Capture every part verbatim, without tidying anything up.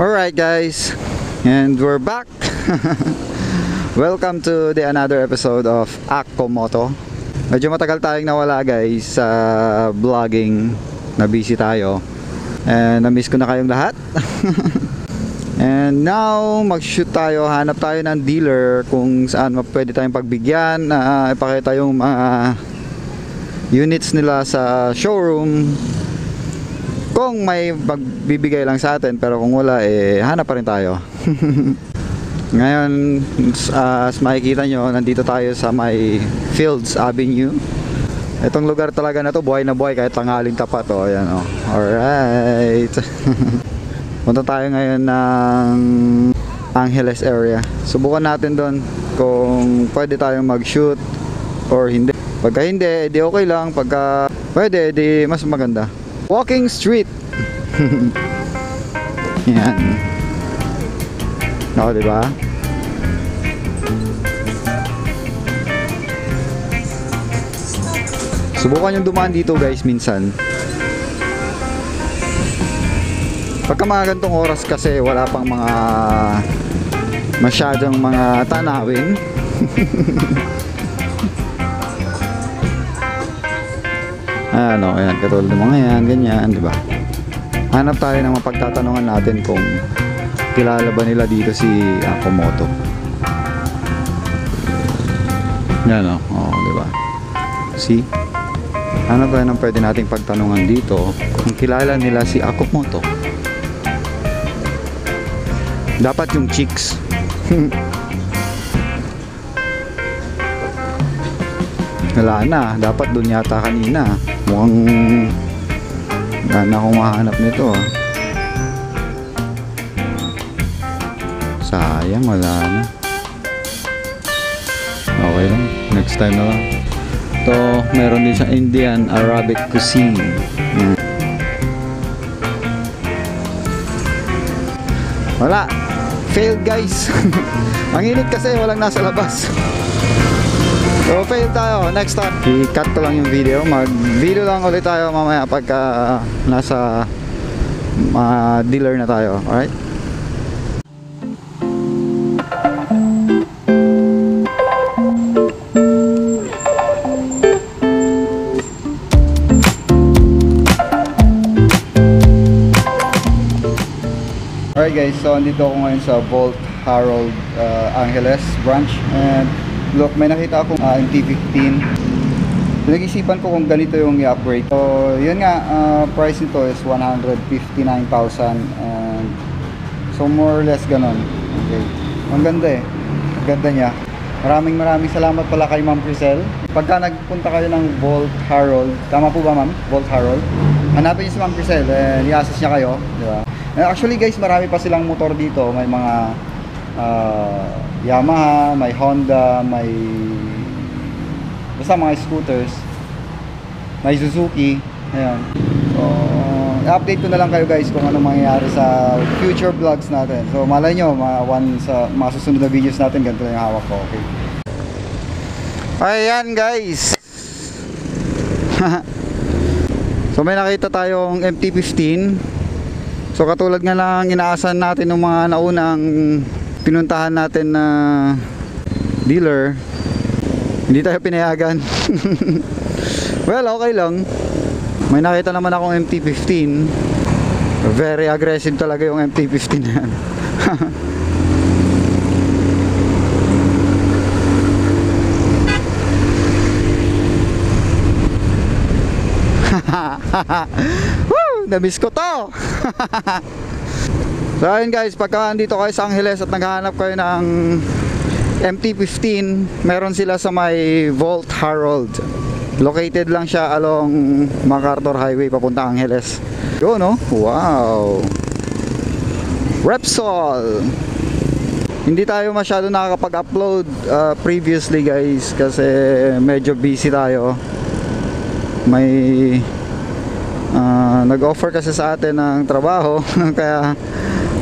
Alright guys, and we're back. Welcome to the another episode of Ako Moto. Medyo matagal tayong nawala guys sa uh, vlogging, na busy tayo. And na-miss ko na kayong lahat. And now, mag-shoot tayo, hanap tayo ng dealer kung saan pwede tayong pagbigyan, uh, ipakita yung uh, units nila sa showroom. Kung may magbibigay lang sa atin, pero kung wala, eh, hanap pa rin tayo. Ngayon, uh, as makikita nyo, nandito tayo sa may Fields Avenue. Itong lugar talaga na to, buhay na buhay, kahit tanghaling tapat. Oh, ayan, oh. Alright. Punta tayo ngayon ng Angeles area. Subukan natin doon kung pwede tayong mag-shoot or hindi. Pagka hindi, edi okay lang. Pagka pwede, edi mas maganda. Walking Street. Yan. O, diba? Subukan yung dumaan dito guys minsan. Pagka mga gantong oras kasi wala pang mga masyadong mga tanawin. Ayan o, ayan, katulad ng mga yan, ganyan, diba? Hanap tayo ng mapagtatanungan natin kung kilala ba nila dito si Ako Moto. Yan o, o, diba? See? Ano ba nang pwede nating pagtanungan dito kung kilala nila si Ako Moto? Dapat yung chicks. Wala na, dapat dun yata kanina. Mukhang gana akong mahanap nito. Sayang, wala na. Okay lang, next time na lang. Ito, meron din sa Indian Arabic cuisine. Hmm. Wala, failed guys. Ang init kasi, walang nasa labas. So failed tayo, next time. I-cut ko lang yung video, mag-video lang ulit tayo mamaya pagka uh, nasa uh, dealer na tayo, alright? Alright guys, so andito ako ngayon sa Bolt Harold uh, Angeles branch, and look, may nakita akong uh, M T fifteen. Nag-isipan ko kung ganito yung i-upgrade. So yun nga, uh, price nito is one hundred fifty-nine thousand, and so more or less ganon. Okay. Ang ganda eh, ang ganda niya. Maraming maraming salamat pala kay Ma'am Crisel. Pagka nagpunta kayo ng Bolt Harold, tama po ba ma'am? Bolt Harold, hanapin niyo si Ma'am Crisel, and i-assess niya kayo, di ba? Actually guys, marami pa silang motor dito. May mga uh, Yamaha, may Honda, may basta mga scooters, may Suzuki. Ayan. So, update ko na lang kayo guys kung ano mangyayari sa future vlogs natin. So malay nyo, mga one sa mga susunod na videos natin, ganito na yung hawak ko. Okay. Ayan guys. So may nakita tayong M T fifteen. So katulad nga lang inaasahan natin ng mga naunang pinuntahan natin na dealer, hindi tayo pinayagan. Well, okay lang. May nakita naman akong M T fifteen. Very aggressive talaga yung M T fifteen na yan. Na-miss ko to. So ayun guys, pagka andito kayo sa Angeles at naghahanap kayo ng M T fifteen, meron sila sa may Bolt Harold. Located lang siya along MacArthur Highway papunta Angeles. Yun no? Wow. Repsol. Hindi tayo masyado nakakapag-upload uh, previously guys kasi medyo busy tayo. May Uh, nag-offer kasi sa atin ng trabaho. Kaya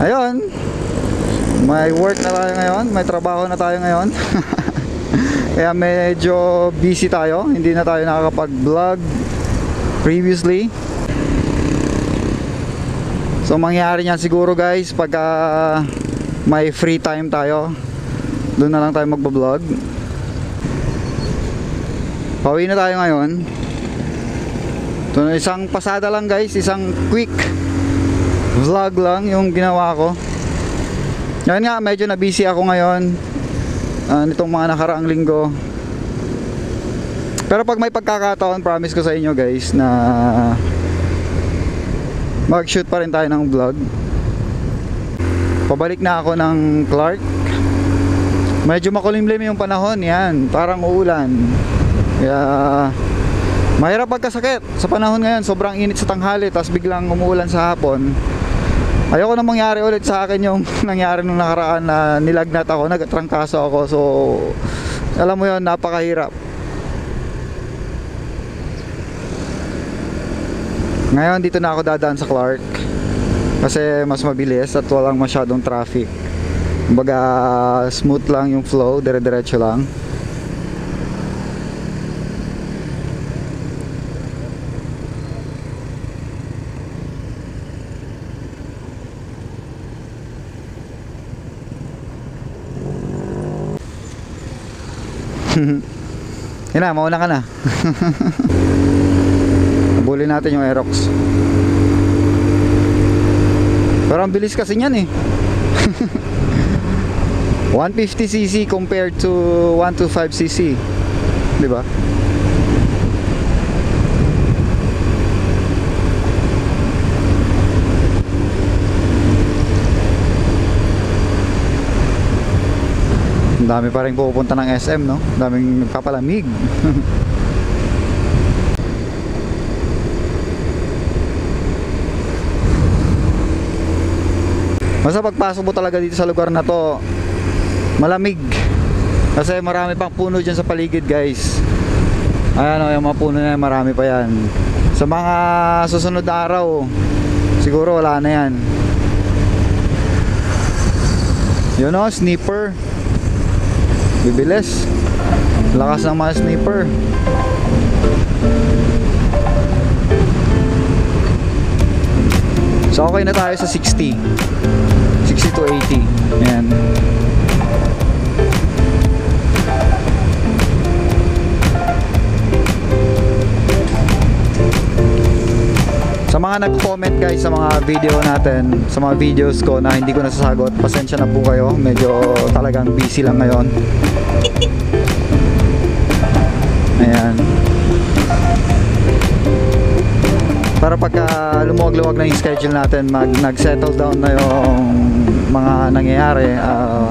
ayun, may work na tayo ngayon, may trabaho na tayo ngayon. Kaya medyo busy tayo, hindi na tayo nakakapag-vlog previously. So mangyayari niyan siguro guys pagka uh, may free time tayo, doon na lang tayo magbablog. Pauwi na tayo ngayon. Ito na, isang pasada lang guys, isang quick vlog lang yung ginawa ko. Ngayon nga medyo na busy ako ngayon uh, nitong mga nakaraang linggo. Pero pag may pagkakataon, promise ko sa inyo guys na mag-shoot pa rin tayo ng vlog. Pabalik na ako ng Clark. Medyo makulimlim yung panahon, yan, parang uulan. Kaya mahirap pagkasakit sa panahon ngayon, sobrang init sa tanghali tapos biglang umuulan sa hapon. Ayoko na mangyari ulit sa akin yung nangyari nung nakaraan na nilagnat ako, nagtrangkaso ako. So alam mo yon, napakahirap. Ngayon dito na ako dadaan sa Clark kasi mas mabilis at walang masyadong traffic. Kumbaga smooth lang yung flow, dire-diretso lang. Yan na, mauna ka na. Bulin natin yung Aerox. Pero ang bilis kasi niyan eh. one fifty c c compared to one twenty-five c c. 'Di ba? Ang dami pa rin pupunta ng S M, no? Ang daming nagpapalamig. Basta pagpasok mo talaga dito sa lugar na to, malamig kasi marami pang puno dyan sa paligid guys. Ayan o, yung mga puno na yan, marami pa yan. Sa mga susunod na araw siguro wala na yan. Yun o, sniper. Bibilis. Lakas ng mga sniper. So okay na tayo sa sixty. sixty to eighty. Ayan. Sa mga nag-comment guys sa mga video natin, sa mga videos ko na hindi ko nasasagot, pasensya na po kayo. Medyo talagang busy lang ngayon. Ayan. Para pagka lumuwag-luwag na yung schedule natin, mag nag-settle down na yung mga nangyayari, uh,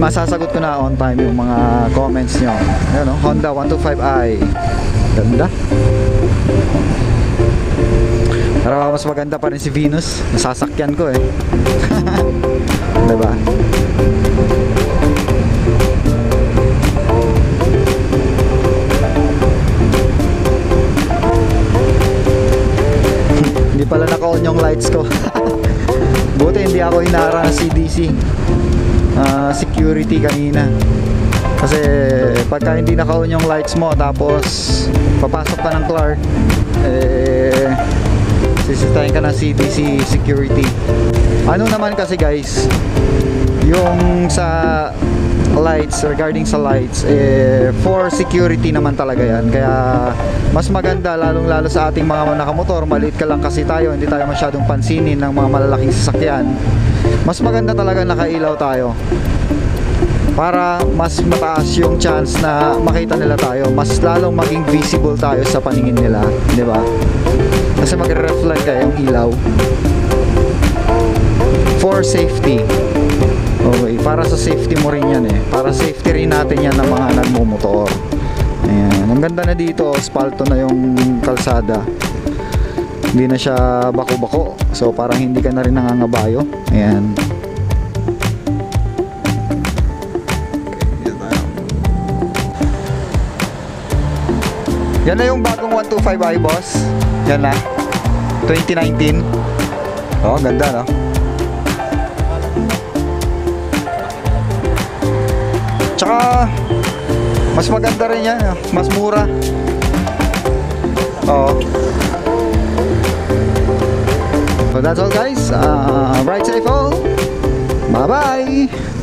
masasagot ko na on time yung mga comments nyo. Ayan, oh, Honda one twenty-five i, ganda. Para mas maganda pa rin si Venus, nasasakyan ko eh. Diba? Hindi pala naka-on yung lights ko. Buti hindi ako hinara ng C D C uh, security kanina. Kasi pagka hindi naka-on yung lights mo tapos papasok ka ng Clark, eh, sisitahin ka ng C D C security. Ano naman kasi guys, yung sa lights, regarding sa lights, eh, for security naman talaga yan. Kaya mas maganda, lalong lalo sa ating mga nakamotor, maliit ka lang kasi tayo, hindi tayo masyadong pansinin ng mga malalaking sasakyan. Mas maganda talaga nakailaw tayo para mas mataas yung chance na makita nila tayo, mas lalong maging visible tayo sa paningin nila, di ba? Kasi magre-reflect kayo yung ilaw for safety. Okay, para sa safety mo rin yan eh. Para safety rin natin yan ng mga nagmumotor. Ayan, ang ganda na dito, asfalto na yung kalsada. Hindi na siya bako-bako. So parang hindi ka na rin nangangabayo. Ayan. Yan na yung bagong one twenty-five i boss. Yan na. twenty nineteen. Oh, ganda no? Tsaka mas maganda rin yan, mas mura. Oo. So that's all guys, uh, ride safe all, bye bye.